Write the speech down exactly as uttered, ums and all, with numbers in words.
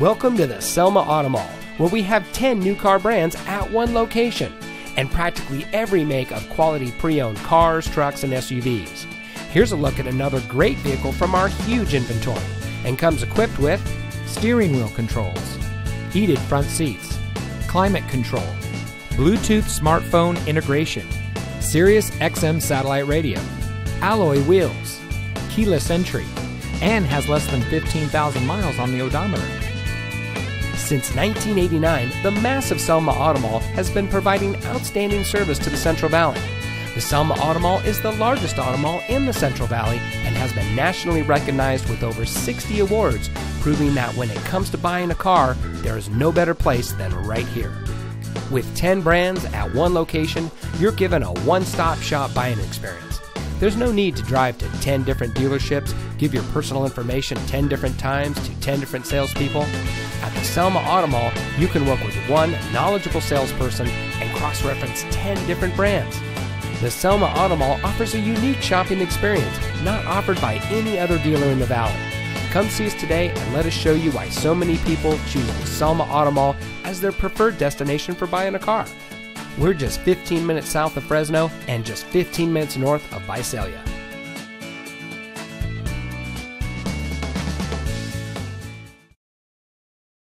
Welcome to the Selma Auto Mall, where we have ten new car brands at one location and practically every make of quality pre-owned cars, trucks, and S U Vs. Here's a look at another great vehicle from our huge inventory and comes equipped with steering wheel controls, heated front seats, climate control, Bluetooth smartphone integration, Sirius X M satellite radio, alloy wheels, keyless entry, and has less than fifteen thousand miles on the odometer. Since nineteen eighty-nine, the massive Selma Auto Mall has been providing outstanding service to the Central Valley. The Selma Auto Mall is the largest auto mall in the Central Valley and has been nationally recognized with over sixty awards, proving that when it comes to buying a car, there is no better place than right here. With ten brands at one location, you're given a one-stop shop buying experience. There's no need to drive to ten different dealerships, give your personal information ten different times to ten different salespeople. At the Selma Auto Mall, you can work with one knowledgeable salesperson and cross-reference ten different brands. The Selma Auto Mall offers a unique shopping experience not offered by any other dealer in the valley. Come see us today and let us show you why so many people choose the Selma Auto Mall as their preferred destination for buying a car. We're just fifteen minutes south of Fresno and just fifteen minutes north of Visalia.